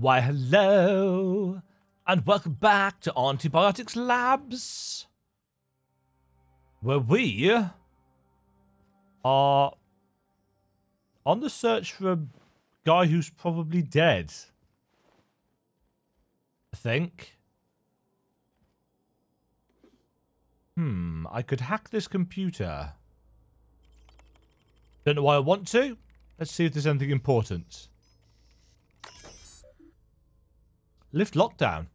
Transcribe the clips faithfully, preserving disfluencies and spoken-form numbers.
Why, hello, and welcome back to Antibiotics Labs, where we are on the search for a guy who's probably dead, I think. Hmm, I could hack this computer. Don't know why I want to. Let's see if there's anything important. Lift lockdown.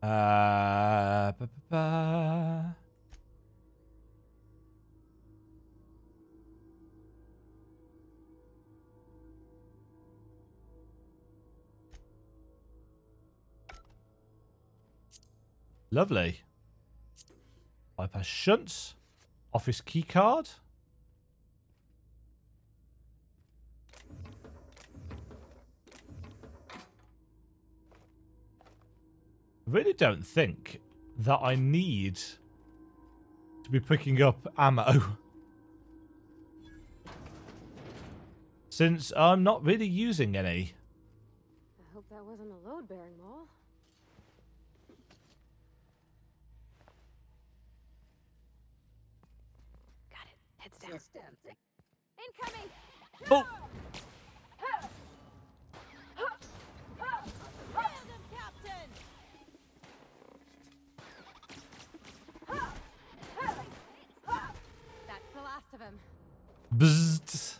Uh, ba, ba, ba. Lovely. Bypass shunts. Office key card. I really don't think that I need to be picking up ammo, since I'm not really using any. I hope that wasn't a load-bearing mall. Got it. Heads down. Incoming! Oh! Bzzzt.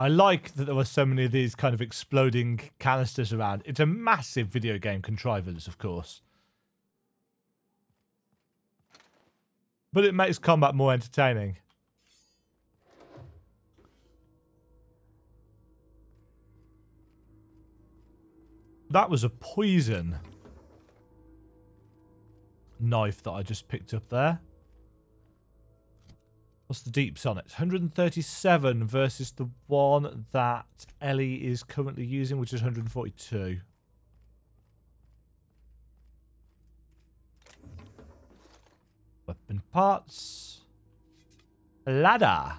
I like that there were so many of these kind of exploding canisters around. It's a massive video game contrivance, of course, but it makes combat more entertaining. That was a poison knife that I just picked up there. What's the deeps on it? one hundred thirty-seven versus the one that Ellie is currently using, which is one hundred forty-two. Weapon parts. Ladder.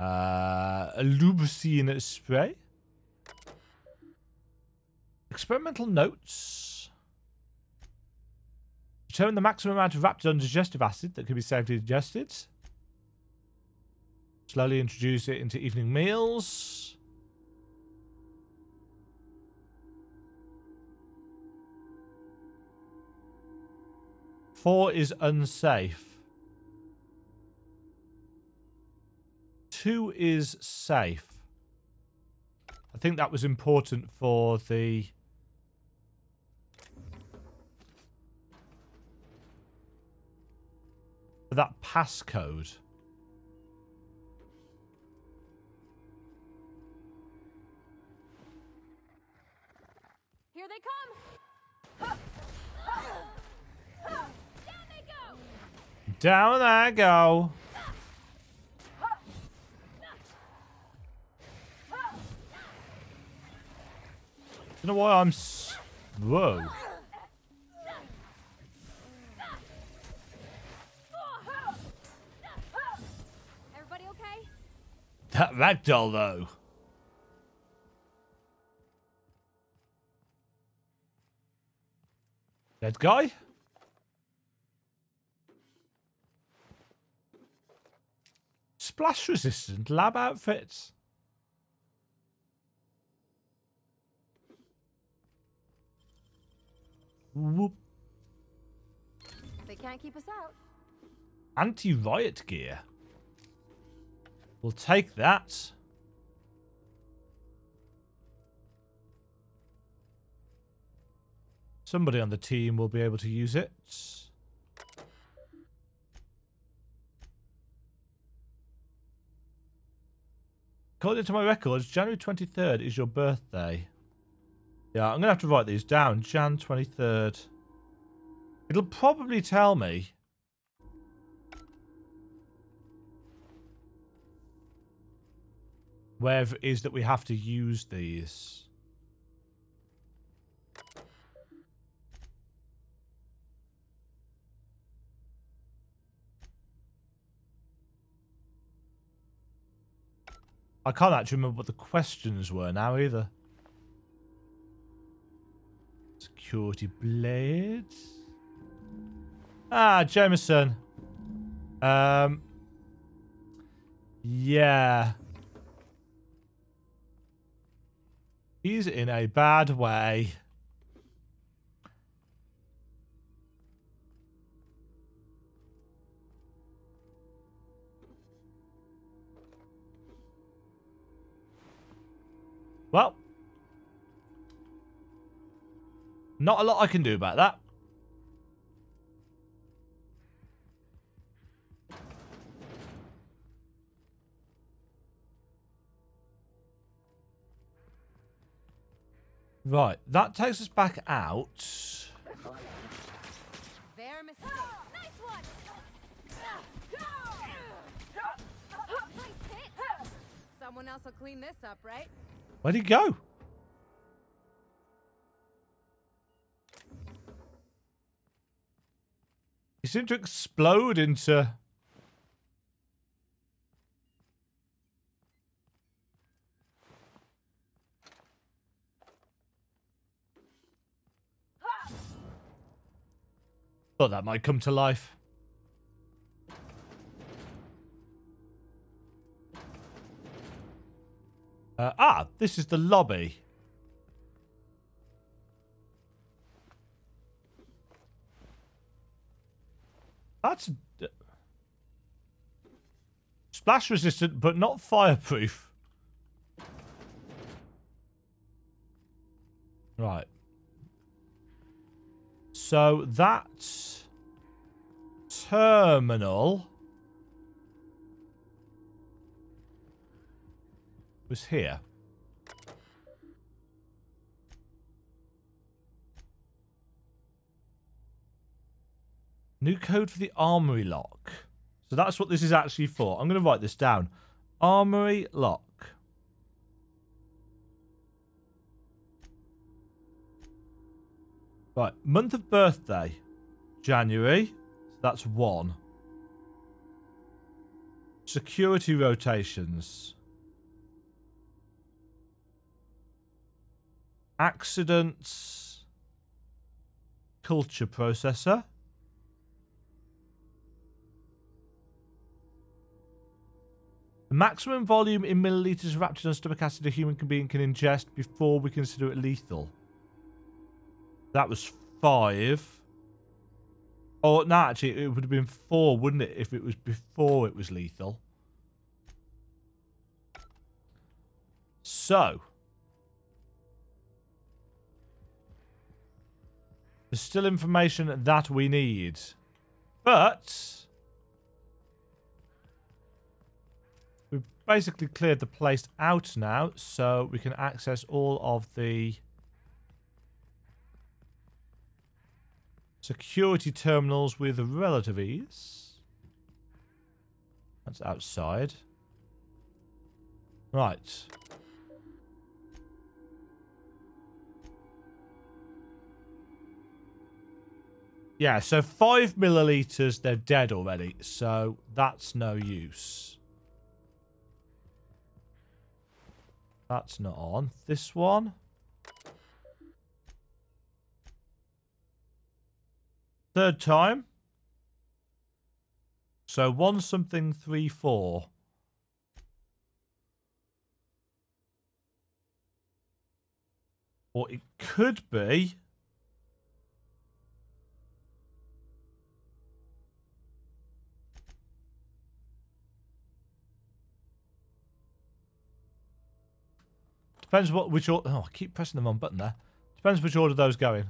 Uh, a lubocine spray. Experimental notes. Determine the maximum amount of rapid undigestive acid that can be safely digested. Slowly introduce it into evening meals. Four is unsafe. Two is safe. I think that was important for the for that passcode. Here they come. Ha! Ha! Ha! Down they go. Down I go. I don't know why I'm s- Whoa. Everybody okay? That ragdoll though. Dead guy? Splash resistant lab outfits. Whoop. They can't keep us out. Anti-riot gear. We'll take that. Somebody on the team will be able to use it. According to my records, January twenty-third is your birthday. Yeah, I'm going to have to write these down. January twenty-third. It'll probably tell me. wherever it is that we have to use these. I can't actually remember what the questions were now either. Security blades. Ah, Jameson. Um. Yeah. He's in a bad way. Well, not a lot I can do about that. Right, that takes us back out. Someone else will clean this up, right? Where'd he go? He seemed to explode into... Thought that might come to life. Uh, ah, this is the lobby. That's uh, splash resistant, but not fireproof. Right. So that terminal was here. New code for the armory lock. So that's what this is actually for. I'm going to write this down. Armory lock. Right. Month of birthday. January. So that's one. Security rotations. Accidents, culture processor, the maximum volume in milliliters of raptured and stomach acid a human being can ingest before we consider it lethal. That was five. Oh, no, actually, it would have been four, wouldn't it, if it was before it was lethal. So... there's still information that we need. But we've basically cleared the place out now, so we can access all of the security terminals with relative ease. That's outside. Right. Yeah, so five milliliters, they're dead already, so that's no use. That's not on. This one. Third time. So one something, three, four. Or it could be... depends what which order. Oh, I keep pressing the wrong button there. Depends which order those go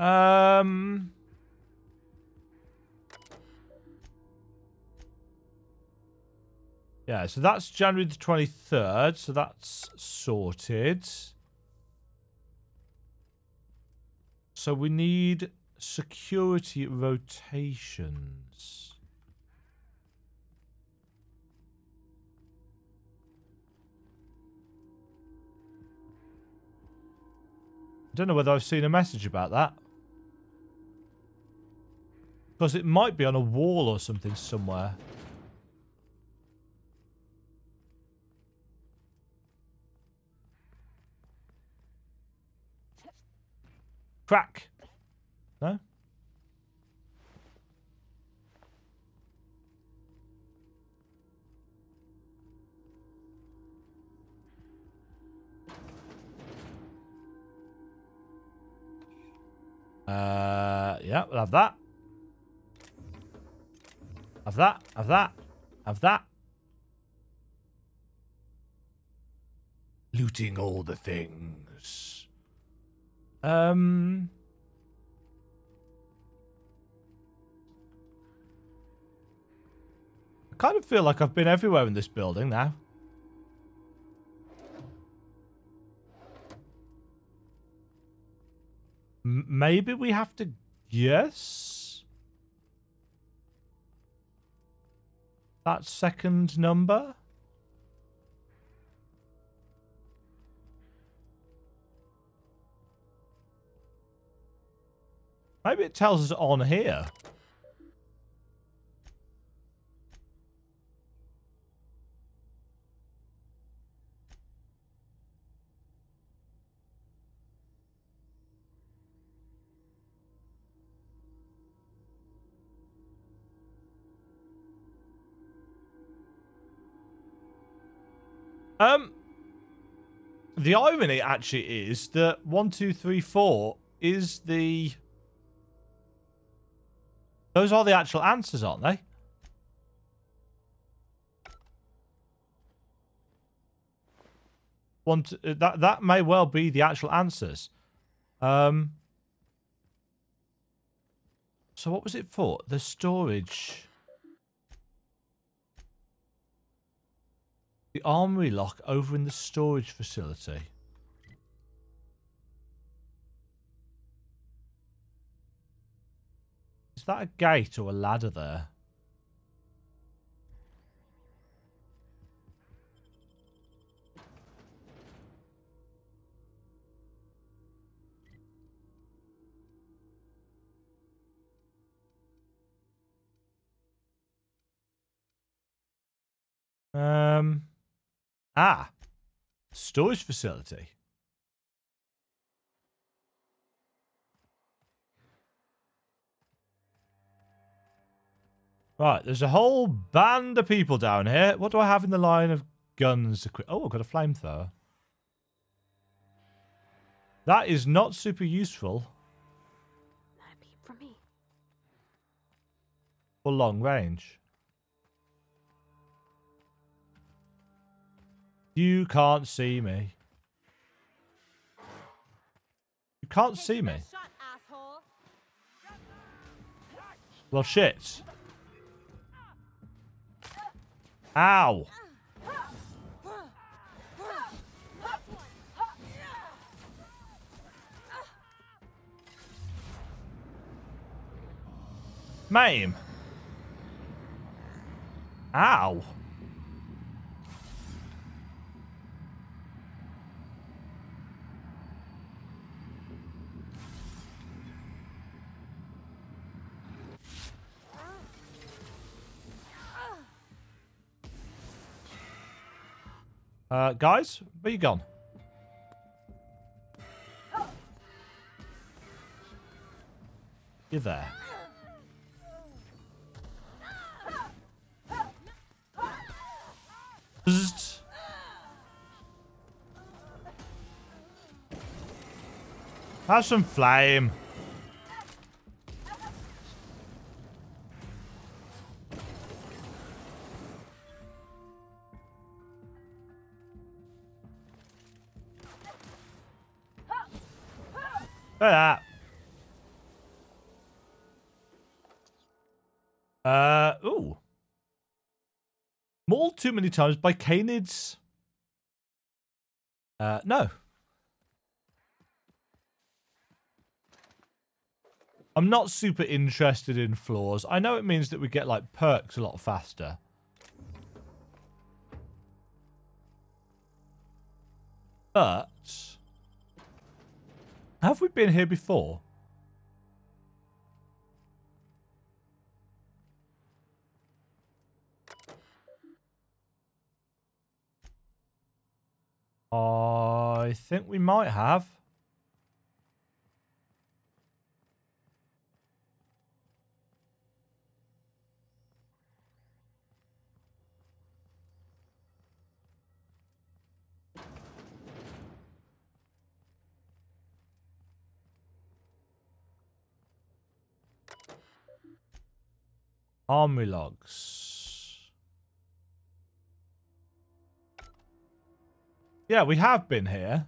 in. Um. Yeah, so that's January the twenty-third. So that's sorted. So we need security rotations. I don't know whether I've seen a message about that. Because it might be on a wall or something somewhere. Crack. No? Uh, yeah, we'll have that. Have that, have that, have that. Looting all the things. Um... I kind of feel like I've been everywhere in this building now. M- maybe we have to guess? That second number? Maybe it tells us on here. Um, the irony actually is that one, two, three, four is the... Those are the actual answers, aren't they? One, two, that, that may well be the actual answers. Um, so what was it for? The storage... The armory lock over in the storage facility. Is that a gate or a ladder there? Um... Ah, storage facility. Right, there's a whole band of people down here. What do I have in the line of guns? Oh, I've got a flamethrower. That is not super useful. That'd be for me. For long range. You can't see me. You can't see me. Well, shit. Ow. Mame. Ow. Uh, guys, where you gone? You're there. Bzzzt. Have some flame. Look at that. Uh, ooh. Mauled too many times by canids. Uh, no. I'm not super interested in floors. I know it means that we get, like, perks a lot faster. But... have we been here before? I think we might have. Armory logs. Yeah, we have been here.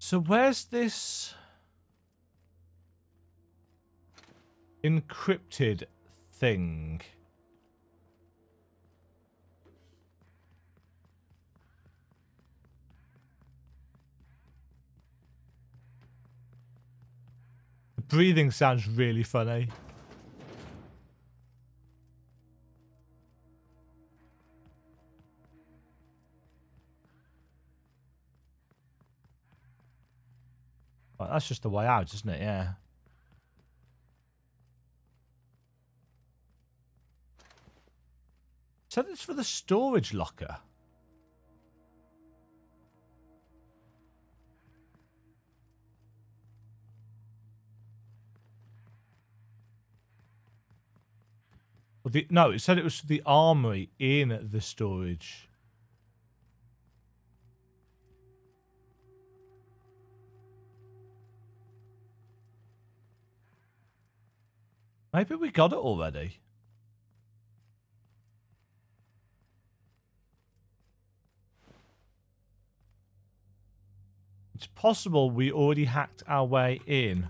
So where's this encrypted thing? Breathing sounds really funny. Well, that's just the way out, isn't it? Yeah. So it's for the storage locker. The, no, it said it was the armory in the storage. Maybe we got it already. It's possible we already hacked our way in.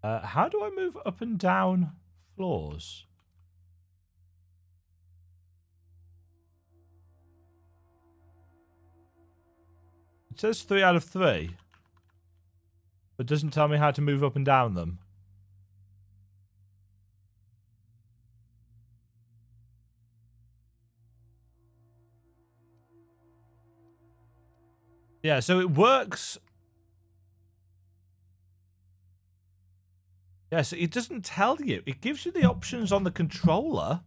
Uh, how do I move up and down floors? It says three out of three, but doesn't tell me how to move up and down them. Yeah, so it works... yeah, so it doesn't tell you. It gives you the options on the controller,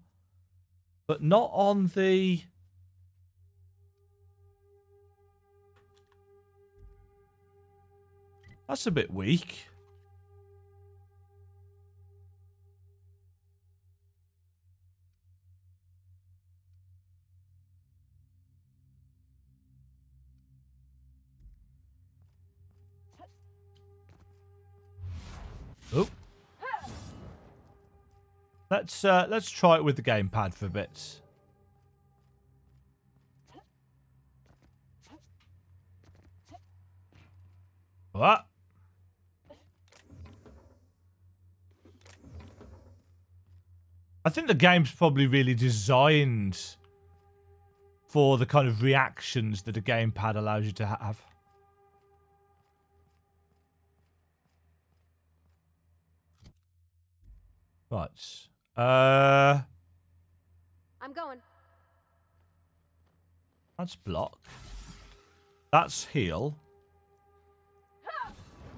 but not on the... that's a bit weak. Oh. Let's uh, let's try it with the gamepad for a bit. What? I think the game's probably really designed for the kind of reactions that a gamepad allows you to have. Right. Uh, I'm going. That's block. That's heal.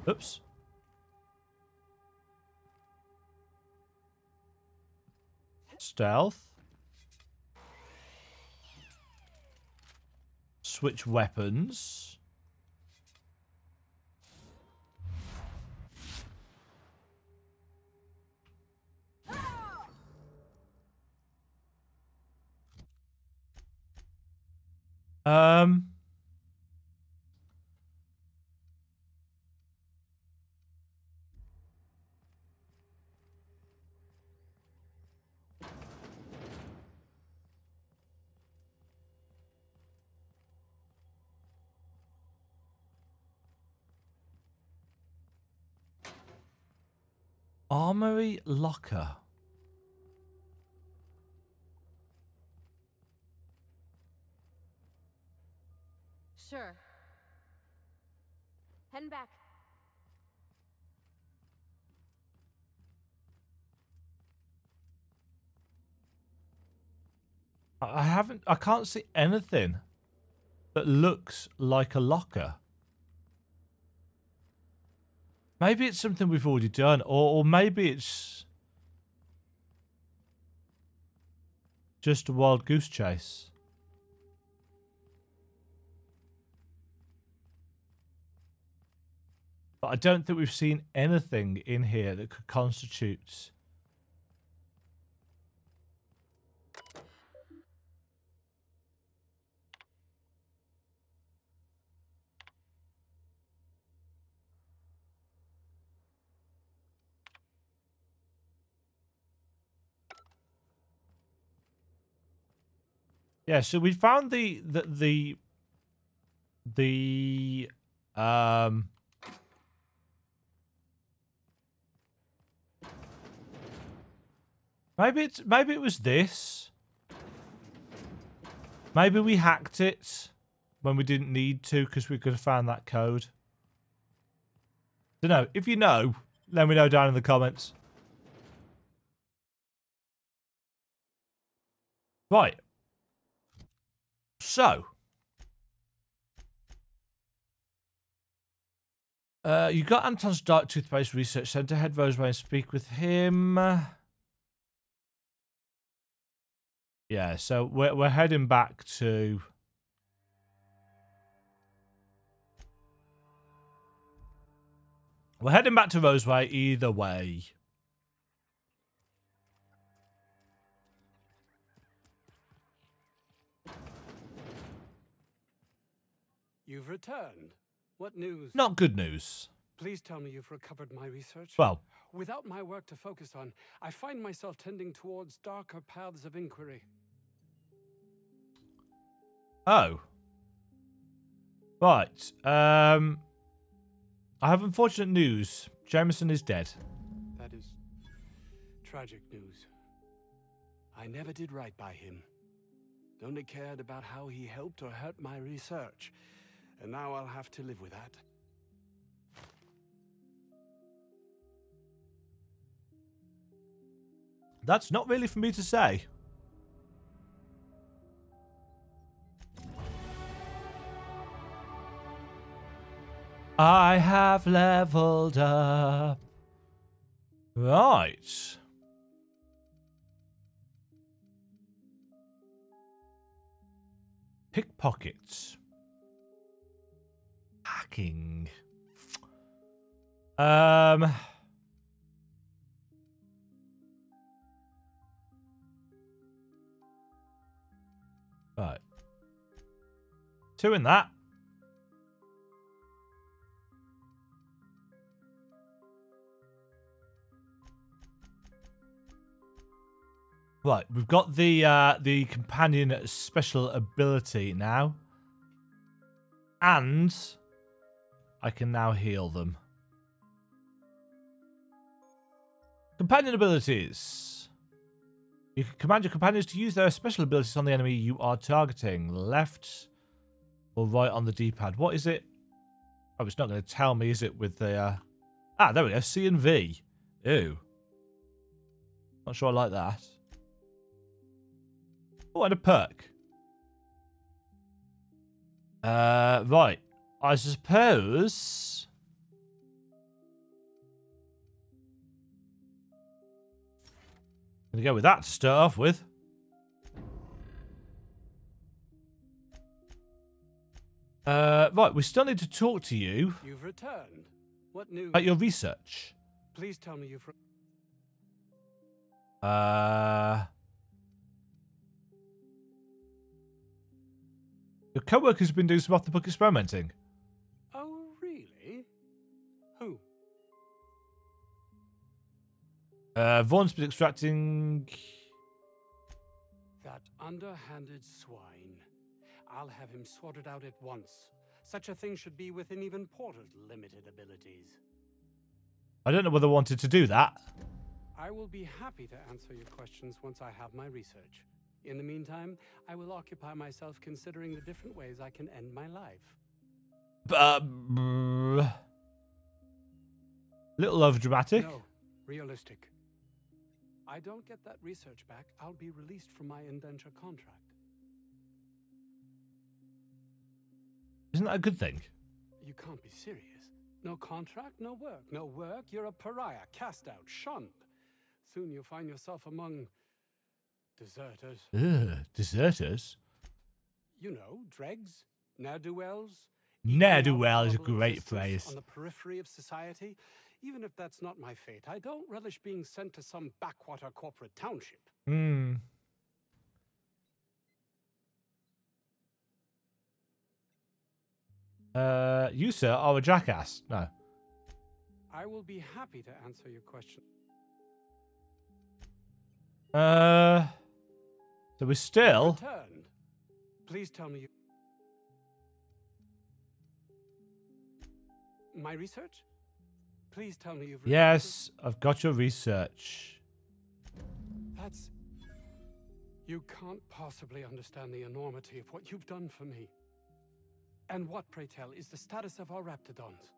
Oops. Stealth. Switch weapons. Um. Armory locker. Sure. Heading back. I haven't, I can't see anything that looks like a locker. Maybe it's something we've already done, or, or maybe it's just a wild goose chase. But I don't think we've seen anything in here that could constitute Yeah, so we found the the the, the um Maybe it's maybe it was this. Maybe we hacked it when we didn't need to because we could have found that code. Dunno. If you know, let me know down in the comments. Right. So, uh, you got Anton's Dark Toothpaste Research Centre. Head Roseway and speak with him. Yeah, so we're we're heading back to we're heading back to Roseway either way. You've returned. What news? Not good news. Please tell me you've recovered my research. Well, without my work to focus on, I find myself tending towards darker paths of inquiry. Oh. Right. Um, I have unfortunate news. Jameson is dead. That is tragic news. I never did right by him. Only cared about how he helped or hurt my research. And now I'll have to live with that. That's not really for me to say. I have leveled up. Right. Pickpockets. Hacking. Um... Right. Two in that. Right, we've got the uh, the companion special ability now. And I can now heal them. Companion abilities. You can command your companions to use their special abilities on the enemy you are targeting. Left or right on the D-pad. What is it? Oh, it's not going to tell me, is it, with the... Uh... Ah, there we go. C and V. Ew. Not sure I like that. Oh, and a perk. Uh, right. I suppose... I'm going to go with that to start off with. Uh, right, we still need to talk to you. You've returned. What news? About your research. Please tell me you've... Uh... Your co-worker's been doing some off-the-book experimenting. Oh, really? Who? Uh, Vaughn's been extracting... That underhanded swine. I'll have him sorted out at once. Such a thing should be within even Porter's limited abilities. I don't know whether I wanted to do that. I will be happy to answer your questions once I have my research. In the meantime, I will occupy myself considering the different ways I can end my life. Uh, a little over dramatic. No, realistic. I don't get that research back, I'll be released from my indenture contract. Isn't that a good thing? You can't be serious. No contract, no work. No work, you're a pariah, cast out, shunned. Soon you'll find yourself among deserters. Ugh, deserters? You know, dregs, ne'er-do-wells. Ne'er-do-well is a great phrase. On the periphery of society. Even if that's not my fate, I don't relish being sent to some backwater corporate township. Hmm. Uh, you, sir, are a jackass. No. I will be happy to answer your question. Uh, so we're still... Returned. Please tell me you... My research? Please tell me you've... Yes, I've got your research. That's... You can't possibly understand the enormity of what you've done for me. And what, pray tell, is the status of our raptodons?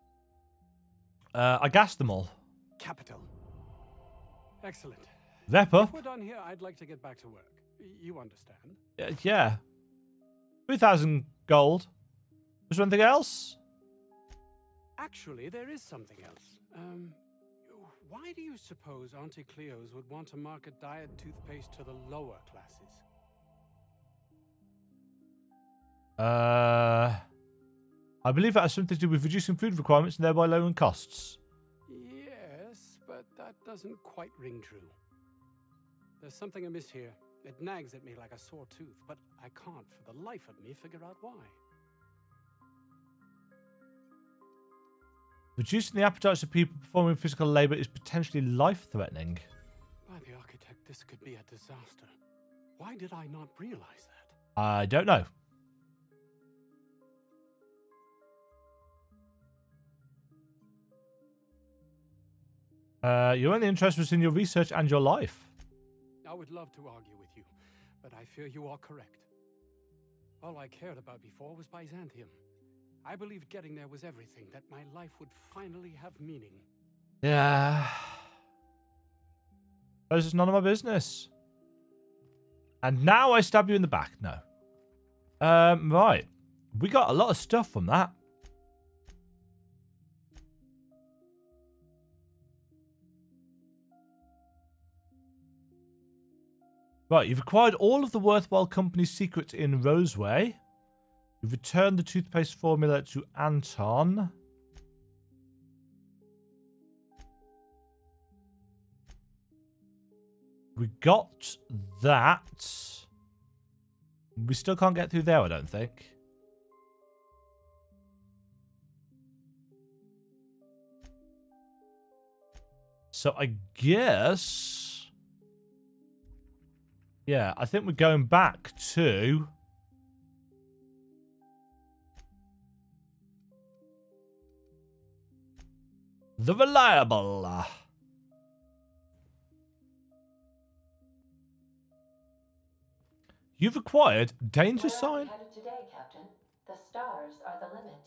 Uh, I gassed them all. Capital. Excellent. Rep up. If we're done here, I'd like to get back to work. You understand? Uh, yeah. three thousand gold. Was there anything else? Actually, there is something else. Um, why do you suppose Auntie Cleo's would want to market diet toothpaste to the lower classes? Uh... I believe that has something to do with reducing food requirements and thereby lowering costs. Yes, but that doesn't quite ring true. There's something amiss here. It nags at me like a sore tooth, but I can't for the life of me figure out why. Reducing the appetites of people performing physical labor is potentially life-threatening. By the architect, this could be a disaster. Why did I not realize that? I don't know. Uh, your only interest was in your research and your life. I would love to argue with you, but I fear you are correct. All I cared about before was Byzantium. I believed getting there was everything, that my life would finally have meaning. Yeah. But it's none of my business. And now I stab you in the back. No. Um, right. We got a lot of stuff from that. Right, you've acquired all of the worthwhile company's secrets in Roseway. You've returned the toothpaste formula to Anton. We got that. We still can't get through there, I don't think. So I guess... Yeah, I think we're going back to... The Reliable. You've acquired danger sign. Today, Captain. The stars are the limit.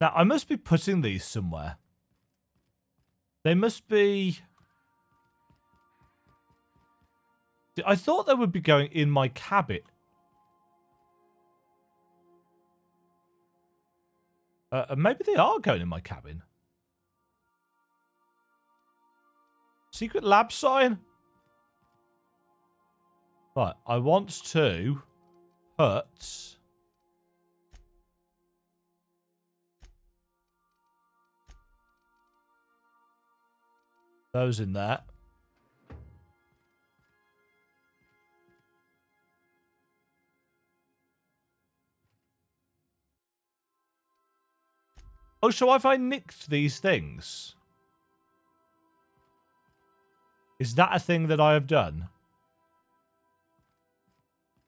Now, I must be putting these somewhere. They must be... I thought they would be going in my cabin. Uh, maybe they are going in my cabin. Secret lab sign? Right, I want to put... those in there. Oh, so have I nicked these things? Is that a thing that I have done?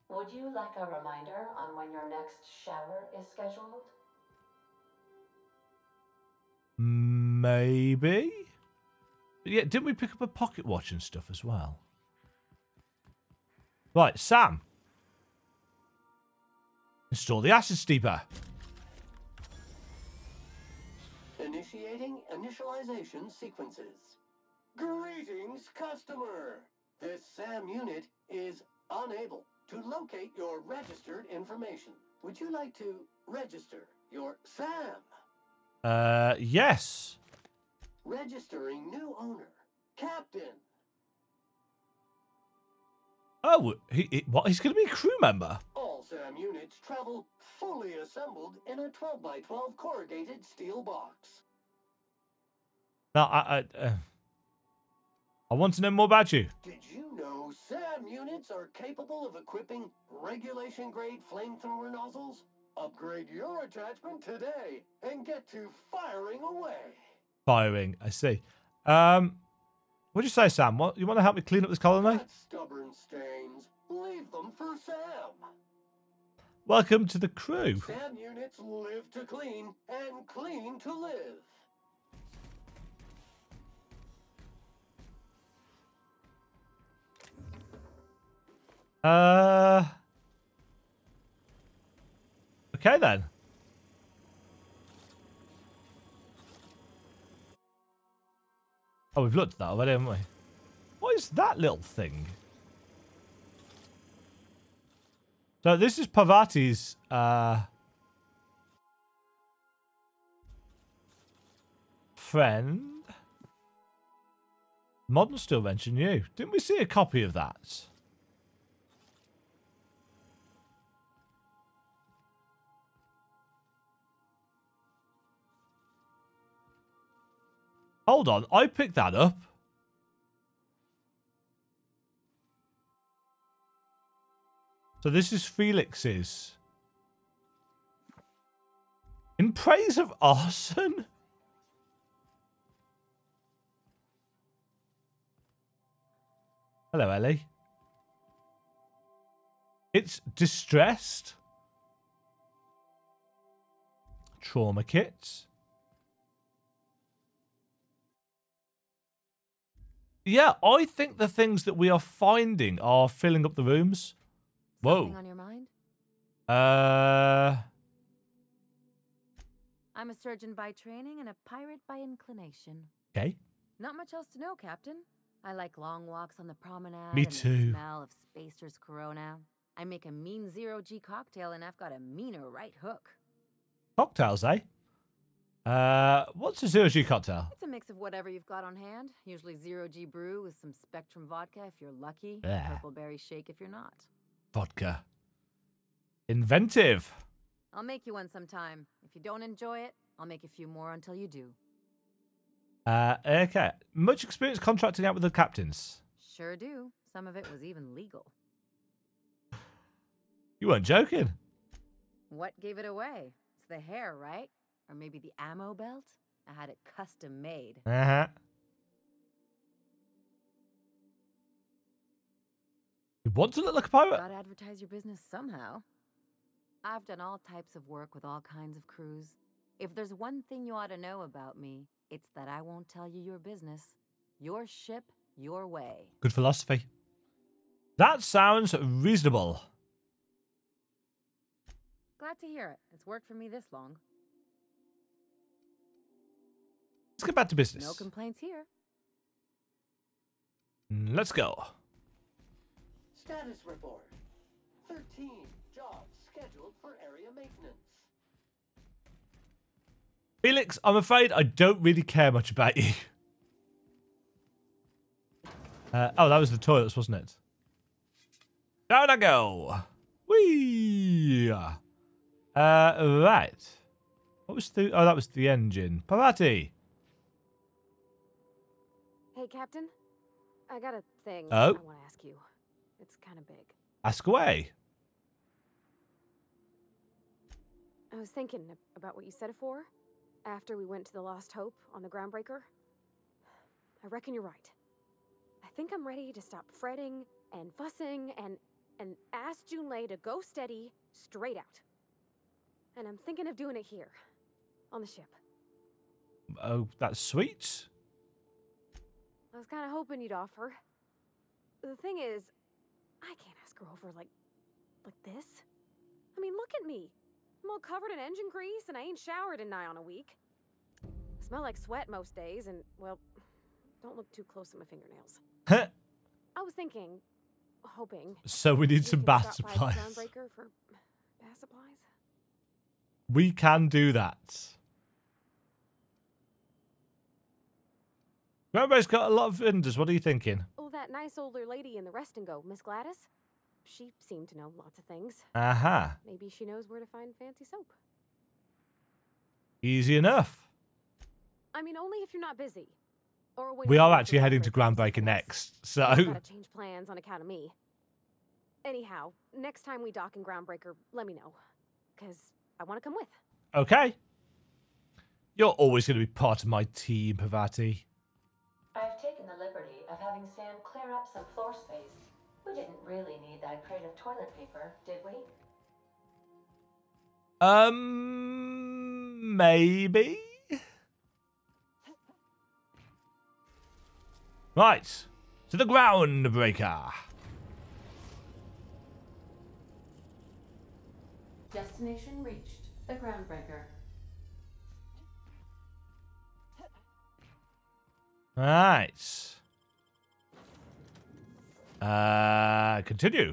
Would you like a reminder on when your next shower is scheduled? Hmm. Maybe. But yeah, didn't we pick up a pocket watch and stuff as well? Right, Sam. Install the acid steeper. Initiating initialization sequences. Greetings, customer. This SAM unit is unable to locate your registered information. Would you like to register your SAM? Uh, yes. Registering new owner, Captain. Oh, he, he, what? He's going to be a crew member? All SAM units travel fully assembled in a twelve by twelve corrugated steel box. Now, I... I uh... I want to know more about you. Did you know SAM units are capable of equipping regulation-grade flamethrower nozzles? Upgrade your attachment today and get to firing away. Firing, I see. Um, what'd you say, Sam? What, you want to help me clean up this colony? That stubborn stains. Leave them for Sam. Welcome to the crew. SAM units live to clean and clean to live. Uh. Okay then. Oh, we've looked at that already, haven't we? What is that little thing? So this is Parvati's. Uh, friend. Modern still mentioned you. Didn't we see a copy of that? Hold on, I picked that up. So this is Felix's. In praise of arson? Hello, Ellie. It's distressed. Trauma kits. Yeah, I think the things that we are finding are filling up the rooms. Whoa. Something on your mind? Uh. I'm a surgeon by training and a pirate by inclination. Okay. Not much else to know, Captain. I like long walks on the promenade. Me too. And the smell of Spacer's Corona. I make a mean zero-G cocktail and I've got a meaner right hook. Cocktails, eh? Uh, what's a zero-G cocktail? It's a mix of whatever you've got on hand. Usually zero-G brew with some Spectrum vodka if you're lucky. Yeah. Purple berry shake if you're not. Vodka. Inventive. I'll make you one sometime. If you don't enjoy it, I'll make a few more until you do. Uh, okay. Much experience contracting out with the captains. Sure do. Some of it was even legal. You weren't joking. What gave it away? It's the hair, right? Or maybe the ammo belt? I had it custom made. Uh-huh. You want to look like a pirate? Gotta advertise your business somehow. I've done all types of work with all kinds of crews. If there's one thing you ought to know about me, it's that I won't tell you your business. Your ship, your way. Good philosophy. That sounds reasonable. Glad to hear it. It's worked for me this long. Let's get back to business. No complaints here. Let's go. Status report. thirteen jobs scheduled for area maintenance. Felix, I'm afraid I don't really care much about you. Uh, oh, that was the toilets, wasn't it? Down I go. Whee! Uh, right. What was the... Oh, that was the engine. Parvati. Hey, Captain, I got a thing oh. I want to ask you. It's kind of big. Ask away. I was thinking about what you said afore, after we went to the Lost Hope on the Groundbreaker. I reckon you're right. I think I'm ready to stop fretting and fussing and, and ask Junlei to go steady straight out. And I'm thinking of doing it here, on the ship. Oh, that's sweet. I was kind of hoping you'd offer. The thing is, I can't ask her over like, like this. I mean, look at me. I'm all covered in engine grease and I ain't showered in nigh on a week. I smell like sweat most days and, well, don't look too close at my fingernails. I was thinking, hoping. So we need we some bath supplies. Groundbreaker for bath supplies. We can do that. Groundbreaker's got a lot of vendors. What are you thinking? Oh, that nice older lady in the rest and go, Miss Gladys. She seemed to know lots of things. Aha. Uh-huh. Maybe she knows where to find fancy soap. Easy enough. I mean, only if you're not busy. Or when we are actually heading to Groundbreaker next, so I've got to change plans on account of me. Anyhow, next time we dock in Groundbreaker, let me know, because I want to come with. Okay. You're always going to be part of my team, Parvati. I've taken the liberty of having Sam clear up some floor space. We didn't really need that crate of toilet paper, did we? Um, maybe. Right, to the Groundbreaker. Destination reached, the Groundbreaker. Right. Uh, continue.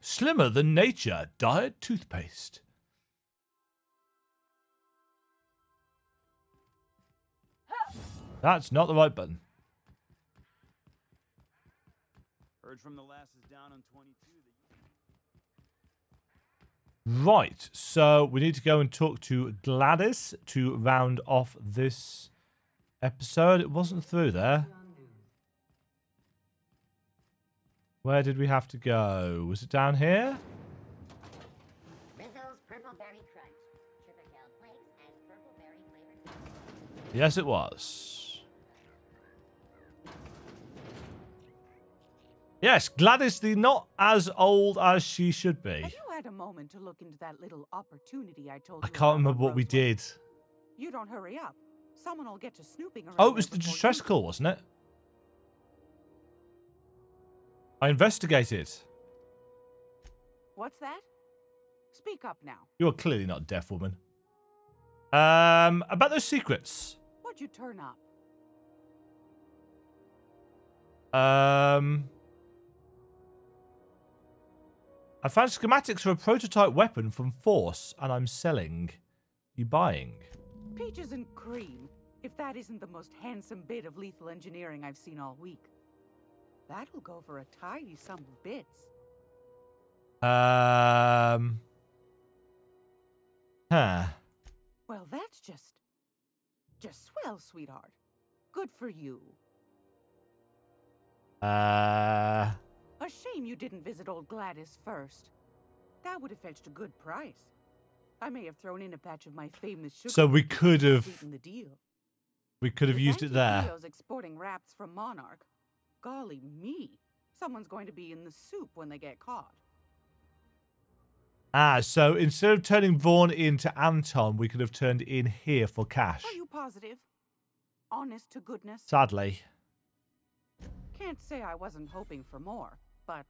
Slimmer than nature, diet toothpaste. That's not the right button. From the last is down on twenty-two. Right, so we need to go and talk to Gladys to round off this episode. It wasn't through there. Where did we have to go? Was it down here? Yes, it was. Yes, Gladys the not as old as she should be. Have you had a moment to look into that little opportunity I told you? I can't remember what we did. You don't hurry up. Someone will get to snooping around. Oh, it was the distress call, wasn't it? I investigated. What's that? Speak up now. You're clearly not a deaf woman. Um, about those secrets. What'd you turn up? Um... I found schematics for a prototype weapon from Force, and I'm selling. You buying? Peaches and cream. If that isn't the most handsome bit of lethal engineering I've seen all week. That'll go for a tidy sum of bits. Um. Huh. Well, that's just... Just swell, sweetheart. Good for you. Uh... A shame you didn't visit old Gladys first. That would have fetched a good price. I may have thrown in a batch of my famous sugar. So we could have... The deal. We could have the used it there. Auntie Cleo's exporting wraps from Monarch. Golly me. Someone's going to be in the soup when they get caught. Ah, so instead of turning Vaughn into Anton, we could have turned in here for cash. Are you positive? Honest to goodness? Sadly. Can't say I wasn't hoping for more. But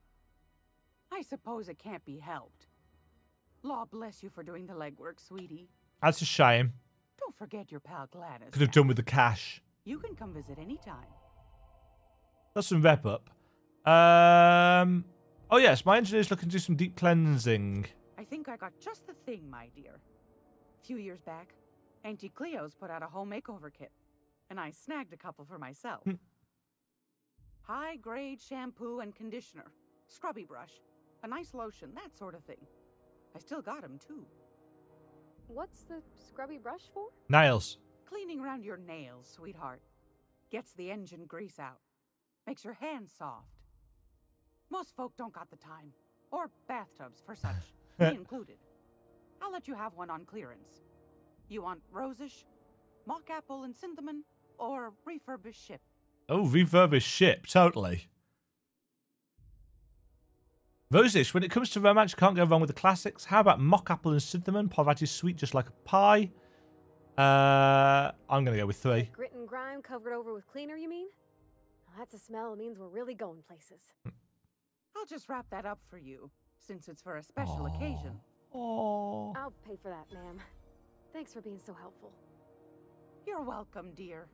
I suppose it can't be helped. Law bless you for doing the legwork, sweetie. That's a shame. Don't forget your pal Gladys. Could have done with the cash. You can come visit anytime. That's some wrap up. Um. Oh yes, my engineer's looking to do some deep cleansing. I think I got just the thing, my dear. A few years back, Auntie Cleo's put out a home makeover kit, and I snagged a couple for myself. High-grade shampoo and conditioner, scrubby brush, a nice lotion, that sort of thing. I still got them, too. What's the scrubby brush for? Nails. Cleaning around your nails, sweetheart. Gets the engine grease out. Makes your hands soft. Most folk don't got the time. Or bathtubs for such, me included. I'll let you have one on clearance. You want rosish, mock apple and cinnamon, or refurbished ship? Oh, refurbished ship, totally. Rosish, when it comes to romance, you can't go wrong with the classics. How about mock apple and cinnamon? Parvati's sweet just like a pie. Uh, I'm gonna go with three. Like grit and grime covered over with cleaner, you mean? Well, that's a smell. It means we're really going places. I'll just wrap that up for you, since it's for a special Aww. occasion. Oh. I'll pay for that, ma'am. Thanks for being so helpful. You're welcome, dear.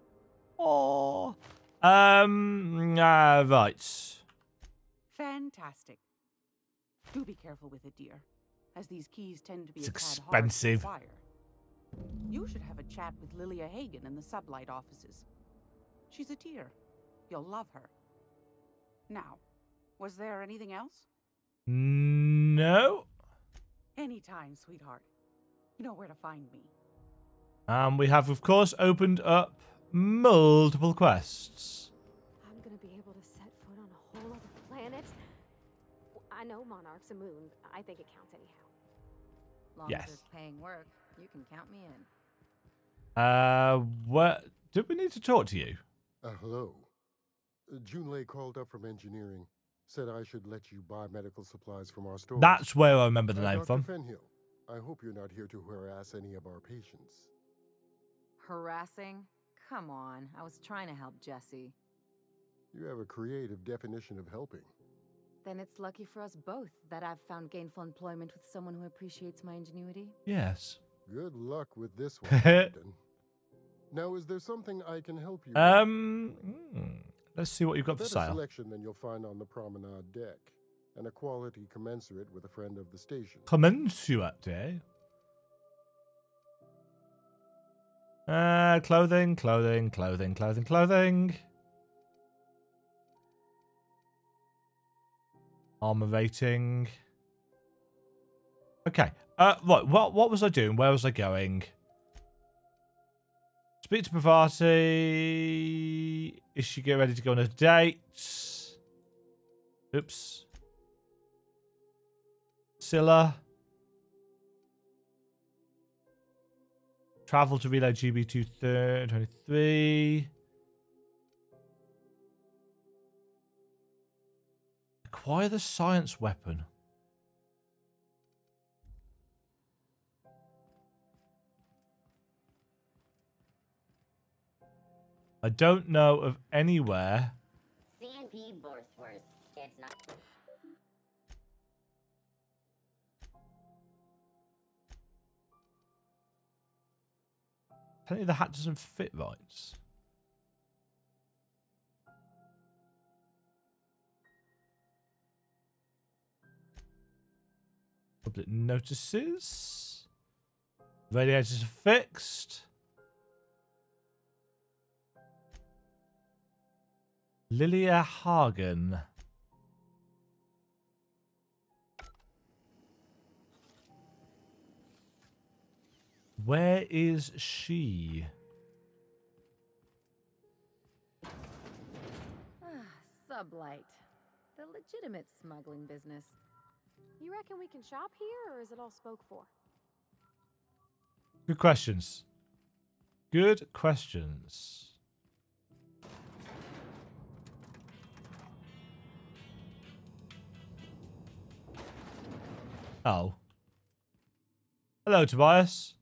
Oh. Um. Uh, right. Fantastic. Do be careful with it, dear, as these keys tend to be it's a tad expensive. Hard to acquire. You should have a chat with Lilia Hagen in the Sublight offices. She's a dear. You'll love her. Now, was there anything else? No. Anytime, sweetheart. You know where to find me. Um, we have, of course, opened up multiple quests. I'm gonna be able to set foot on a whole other planet. I know Monarch's a moon. I think it counts anyhow. Long yes. as it's paying work, you can count me in. Uh, what? Did we need to talk to you? Uh, hello. Uh, Junlei called up from engineering. Said I should let you buy medical supplies from our store. That's where I remember the name from. Doctor Fenhill, I hope you're not here to harass any of our patients. Harassing? Come on. I was trying to help Jesse. You have a creative definition of helping. Then it's lucky for us both that I've found gainful employment with someone who appreciates my ingenuity. Yes. Good luck with this one, Captain. Now, is there something I can help you um, with? Um, let's see what you've got for sale. Better selection than you'll find on the promenade deck, and a quality commensurate with a friend of the station. Commensurate, eh? Uh, clothing, clothing, clothing, clothing, clothing. Armor rating. Okay. Uh, right. What what was I doing? Where was I going? Speak to Parvati. Is she getting ready to go on a date? Oops. Scylla. Travel to reload G B two twenty-three. Acquire the science weapon. I don't know of anywhere. C and P Borthworth. It's not. Apparently the hat doesn't fit right. Public notices. Radiators are fixed. Lilia Hagen. Where is she? Ah, Sublight. The legitimate smuggling business. You reckon we can shop here, or is it all spoke for? Good questions. Good questions. Oh. Hello, Tobias.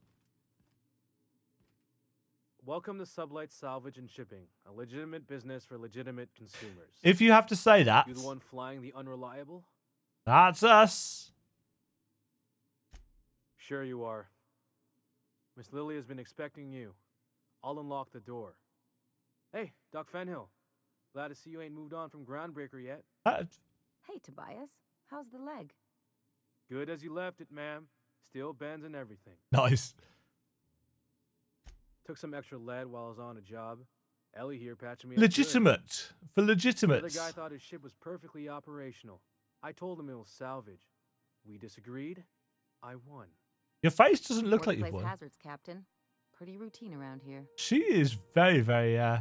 Welcome to Sublight Salvage and Shipping, a legitimate business for legitimate consumers. If you have to say that. You're the one flying the unreliable? That's us. Sure you are. Miss Lily has been expecting you. I'll unlock the door. Hey, Doc Fenhill. Glad to see you ain't moved on from Groundbreaker yet. Uh, hey, Tobias. How's the leg? Good as you left it, ma'am. Still bends and everything. Nice. Took some extra lead while I was on a job. Ellie here patching me up. Legitimate. For legitimate. The other guy thought his ship was perfectly operational. I told him it was salvage. We disagreed. I won. Your face doesn't look like you've won. Hazards, Captain. Pretty routine around here. She is very, very, uh...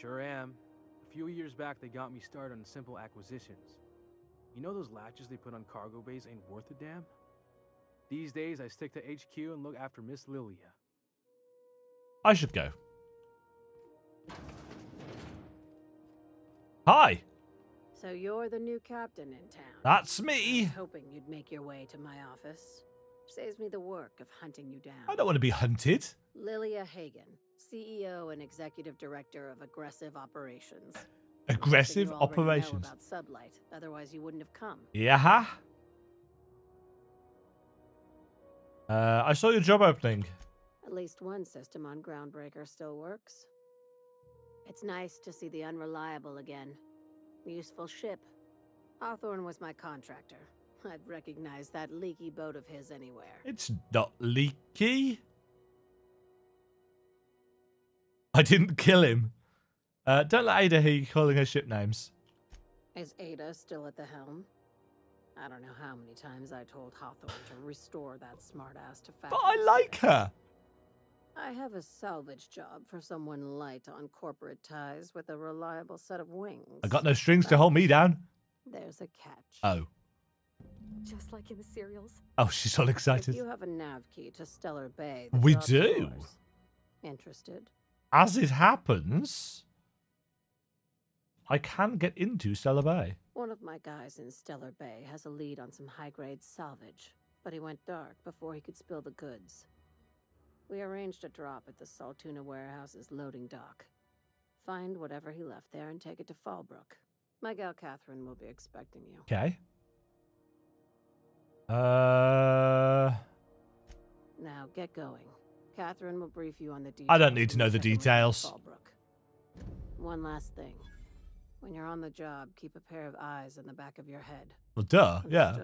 Sure am. A few years back, they got me started on simple acquisitions. You know those latches they put on cargo bays ain't worth a damn? These days, I stick to H Q and look after Miss Lilia. I should go. Hi. So you're the new captain in town. That's me. I was hoping you'd make your way to my office. Saves me the work of hunting you down. I don't want to be hunted. Lilia Hagen, C E O and executive director of Aggressive Operations. Aggressive Operations. About Sublight, otherwise you wouldn't have come. Yeah. Uh, I saw your job opening. At least one system on Groundbreaker still works. It's nice to see the Unreliable again. Useful ship. Hawthorne was my contractor. I'd recognize that leaky boat of his anywhere. It's not leaky. I didn't kill him. Uh, don't let Ada hear you calling her ship names. Is Ada still at the helm? I don't know how many times I told Hawthorne to restore that smartass to fact. But I like her. I have a salvage job for someone light on corporate ties with a reliable set of wings. I got no strings but to hold me down. There's a catch. Oh. Just like in the serials. Oh, she's all excited. If you have a nav key to Stellar Bay. We do. Yours. Interested? As it happens, I can get into Stellar Bay. One of my guys in Stellar Bay has a lead on some high-grade salvage, but he went dark before he could spill the goods. We arranged a drop at the Saltuna warehouse's loading dock. Find whatever he left there and take it to Fallbrook. My gal Catherine will be expecting you. Okay. Uh. Now get going. Catherine will brief you on the details. I don't need to know the details. Fallbrook. One last thing. When you're on the job, keep a pair of eyes in the back of your head. Well, duh. Understood?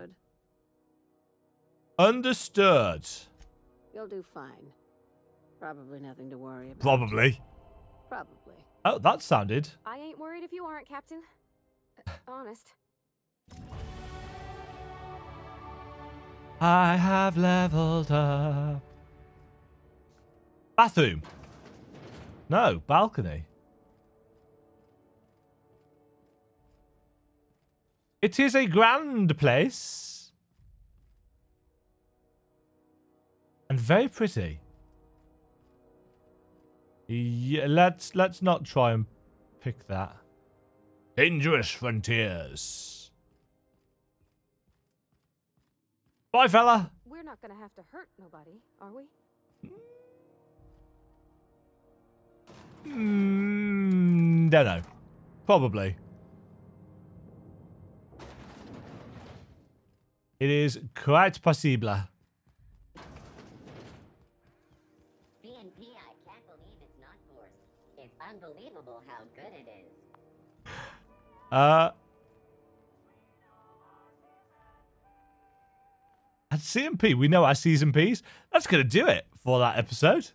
Yeah. Understood. You'll do fine. Probably nothing to worry about. Probably. Probably. Oh, that sounded. I ain't worried if you aren't, Captain. Uh, honest. I have leveled up. Bathroom. No, balcony. It is a grand place. And very pretty. Yeah, let's let's not try and pick that. Dangerous frontiers. Bye, fella. We're not gonna have to hurt nobody, are we? Mm, don't know. Probably. It is quite possible. I can't believe it's not forced. It's unbelievable how good it is. Uh, at C M P, we know our C's and P's. That's gonna do it for that episode.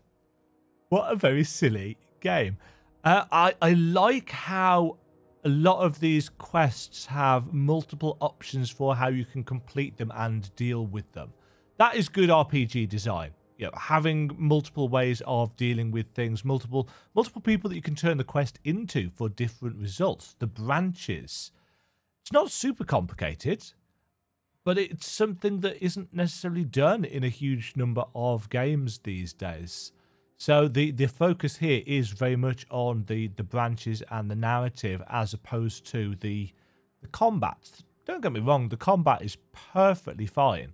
What a very silly game. Uh, I I like how a lot of these quests have multiple options for how you can complete them and deal with them. That is good R P G design. You know, having multiple ways of dealing with things, multiple multiple people that you can turn the quest into for different results. The branches. It's not super complicated, but it's something that isn't necessarily done in a huge number of games these days. So the, the focus here is very much on the, the branches and the narrative as opposed to the, the combat. Don't get me wrong, the combat is perfectly fine.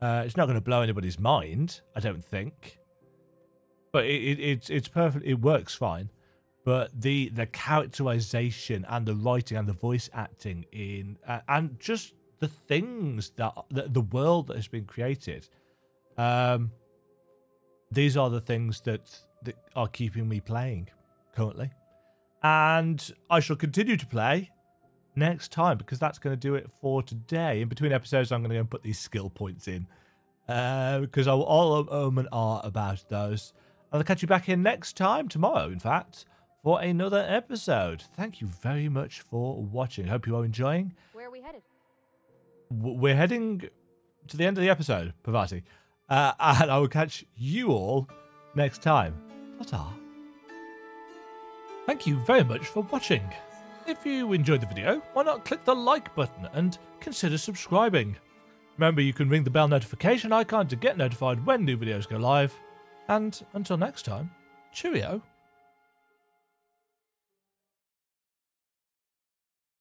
Uh, it's not going to blow anybody's mind, I don't think. But it, it, it's, it's perfect, it works fine. But the, the characterization and the writing and the voice acting in, uh, and just the things, that the, the world that has been created... Um, These are the things that, that are keeping me playing currently. And I shall continue to play next time because that's going to do it for today. In between episodes, I'm going to go and put these skill points in uh, because I will all um and ah about those. And I'll catch you back here next time, tomorrow, in fact, for another episode. Thank you very much for watching. Hope you are enjoying. Where are we headed? We're heading to the end of the episode, Parvati. Uh, and I will catch you all next time. Ta-ta. Thank you very much for watching. If you enjoyed the video, why not click the like button and consider subscribing. Remember, you can ring the bell notification icon to get notified when new videos go live. And until next time, cheerio.